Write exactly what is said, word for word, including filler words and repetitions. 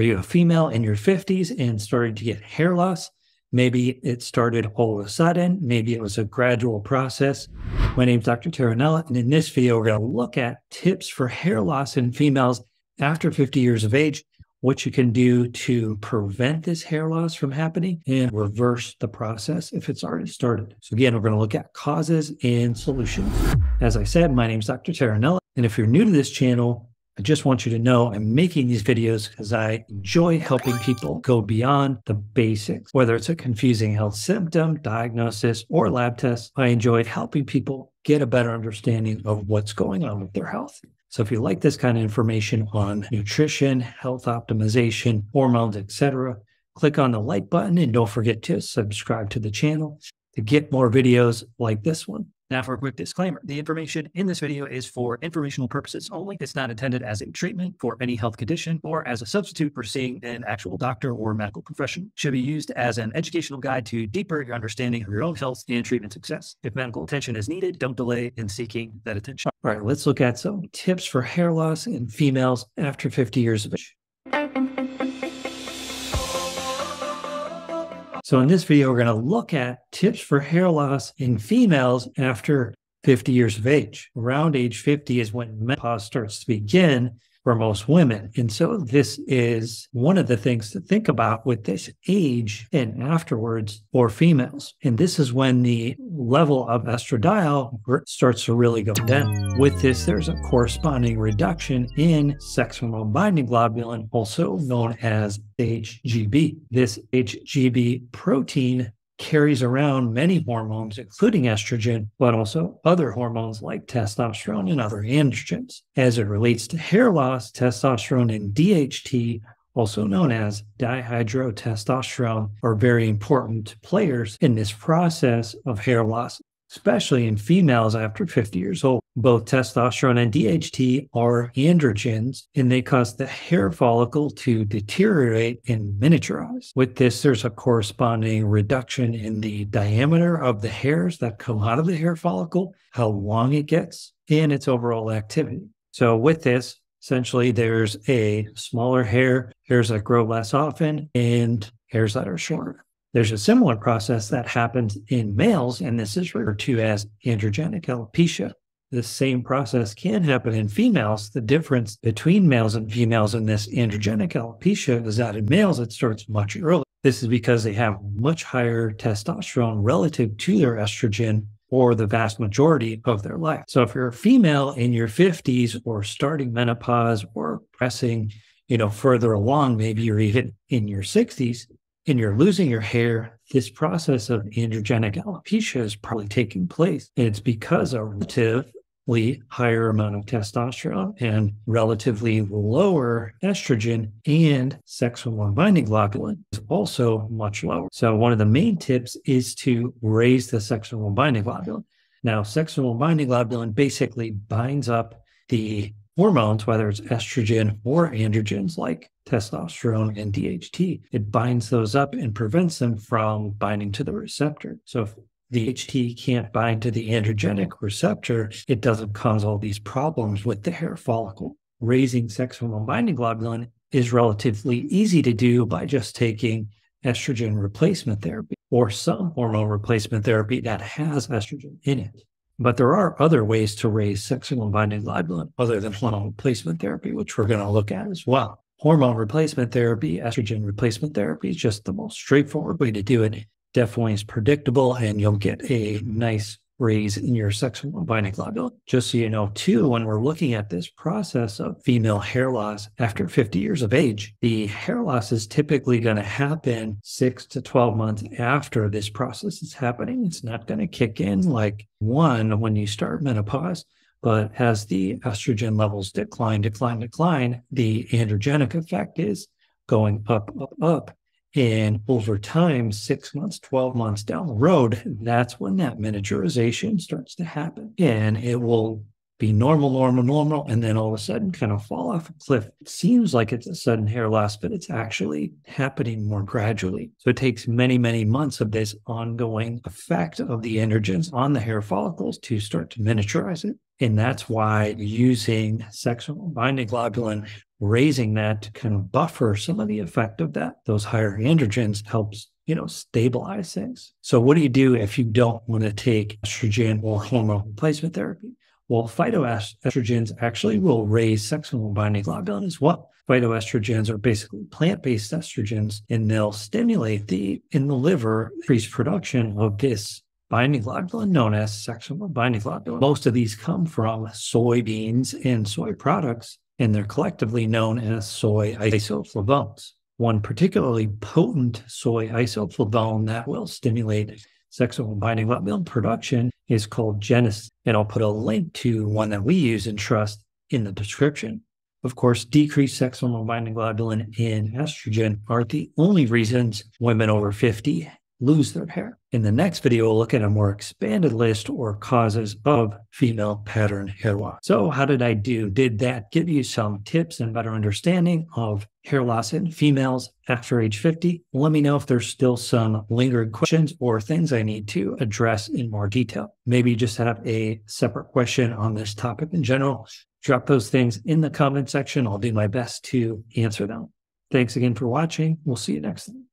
Are you a female in your fifties and starting to get hair loss? Maybe it started all of a sudden. Maybe it was a gradual process. My name is Doctor Taranella, and in this video, we're going to look at tips for hair loss in females after fifty years of age, what you can do to prevent this hair loss from happening and reverse the process if it's already started. So again, we're going to look at causes and solutions. As I said, my name is Doctor Taranella, and if you're new to this channel, I just want you to know I'm making these videos because I enjoy helping people go beyond the basics. Whether it's a confusing health symptom, diagnosis, or lab test, I enjoy helping people get a better understanding of what's going on with their health. So if you like this kind of information on nutrition, health optimization, hormones, et cetera, click on the like button and don't forget to subscribe to the channel to get more videos like this one. Now for a quick disclaimer, the information in this video is for informational purposes only. It's not intended as a treatment for any health condition or as a substitute for seeing an actual doctor or medical professional. It should be used as an educational guide to deeper your understanding of your own health and treatment success. If medical attention is needed, don't delay in seeking that attention. All right, let's look at some tips for hair loss in females after fifty years of age. So in this video, we're going to look at tips for hair loss in females after fifty years of age. Around age fifty is when menopause starts to begin for most women. And so this is one of the things to think about with this age and afterwards for females. And this is when the level of estradiol starts to really go down. With this, there's a corresponding reduction in sex hormone binding globulin, also known as H G B. This H G B protein carries around many hormones, including estrogen, but also other hormones like testosterone and other androgens. As it relates to hair loss, testosterone and D H T, also known as dihydrotestosterone, are very important players in this process of hair loss, especially in females after fifty years old. Both testosterone and D H T are androgens, and they cause the hair follicle to deteriorate and miniaturize. With this, there's a corresponding reduction in the diameter of the hairs that come out of the hair follicle, how long it gets, and its overall activity. So with this, essentially, there's a smaller hair, hairs that grow less often, and hairs that are shorter. There's a similar process that happens in males, and this is referred to as androgenic alopecia. This same process can happen in females. The difference between males and females in this androgenic alopecia is that in males, it starts much earlier. This is because they have much higher testosterone relative to their estrogen or the vast majority of their life. So if you're a female in your fifties or starting menopause or pressing, you know, further along, maybe you're even in your sixties, and you're losing your hair, this process of androgenic alopecia is probably taking place. And it's because a relatively higher amount of testosterone and relatively lower estrogen and sex hormone binding globulin is also much lower. So one of the main tips is to raise the sex hormone binding globulin. Now, sex hormone binding globulin basically binds up the hormones, whether it's estrogen or androgens like testosterone and D H T. It binds those up and prevents them from binding to the receptor. So if D H T can't bind to the androgenic receptor, it doesn't cause all these problems with the hair follicle. Raising sex hormone binding globulin is relatively easy to do by just taking estrogen replacement therapy or some hormone replacement therapy that has estrogen in it. But there are other ways to raise sex hormone binding globulin other than hormone replacement therapy, which we're going to look at as well. Hormone replacement therapy, estrogen replacement therapy is just the most straightforward way to do it. Definitely is predictable, and you'll get a nice raise in your sex hormone binding globulin. Just so you know, too, when we're looking at this process of female hair loss after fifty years of age, the hair loss is typically going to happen six to twelve months after this process is happening. It's not going to kick in like one when you start menopause, but as the estrogen levels decline, decline, decline, the androgenic effect is going up, up, up. And over time, six months, twelve months down the road, that's when that miniaturization starts to happen. And it will be normal, normal, normal, and then all of a sudden kind of fall off a cliff. It seems like it's a sudden hair loss, but it's actually happening more gradually. So it takes many, many months of this ongoing effect of the androgens on the hair follicles to start to miniaturize it. And that's why using sexual binding globulin, raising that to kind of buffer some of the effect of that, those higher androgens, helps, you know, stabilize things. So what do you do if you don't want to take estrogen or hormone replacement therapy? Well, phytoestrogens actually will raise sexual binding globulin as well. Phytoestrogens are basically plant-based estrogens, and they'll stimulate the, in the liver, increased production of this binding globulin known as sexual binding globulin. Most of these come from soybeans and soy products, and they're collectively known as soy isoflavones. One particularly potent soy isoflavone that will stimulate sexual binding globulin production is called Genistein, and I'll put a link to one that we use and trust in the description. Of course, decreased sexual binding globulin and estrogen aren't the only reasons women over fifty lose their hair. In the next video, we'll look at a more expanded list or causes of female pattern hair loss. So how did I do? Did that give you some tips and better understanding of hair loss in females after age fifty? Let me know if there's still some lingering questions or things I need to address in more detail. Maybe you just have a separate question on this topic in general. Drop those things in the comment section. I'll do my best to answer them. Thanks again for watching. We'll see you next time.